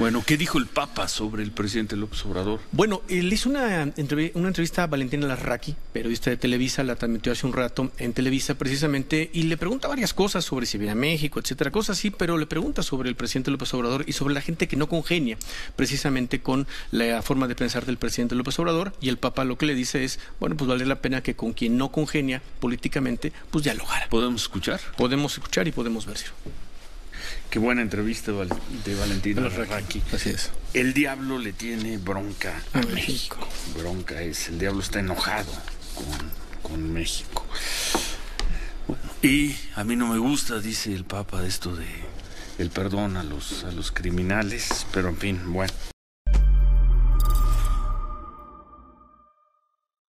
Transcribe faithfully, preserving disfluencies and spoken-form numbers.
Bueno, ¿qué dijo el Papa sobre el presidente López Obrador? Bueno, él hizo una entrevista, una entrevista a Valentina Larraqui, periodista de Televisa, la transmitió hace un rato en Televisa precisamente, y le pregunta varias cosas sobre si viene a México, etcétera, cosas así, pero le pregunta sobre el presidente López Obrador y sobre la gente que no congenia precisamente con la forma de pensar del presidente López Obrador, y el Papa lo que le dice es, bueno, pues vale la pena que con quien no congenia políticamente, pues dialogara. ¿Podemos escuchar? Podemos escuchar y podemos ver, Ciro. Qué buena entrevista de Valentina Larraqui. Así es. El diablo le tiene bronca a, a México. México. Bronca es, el diablo está enojado con, con México. Bueno, y a mí no me gusta, dice el Papa, esto de el perdón a los, a los criminales, pero en fin, bueno.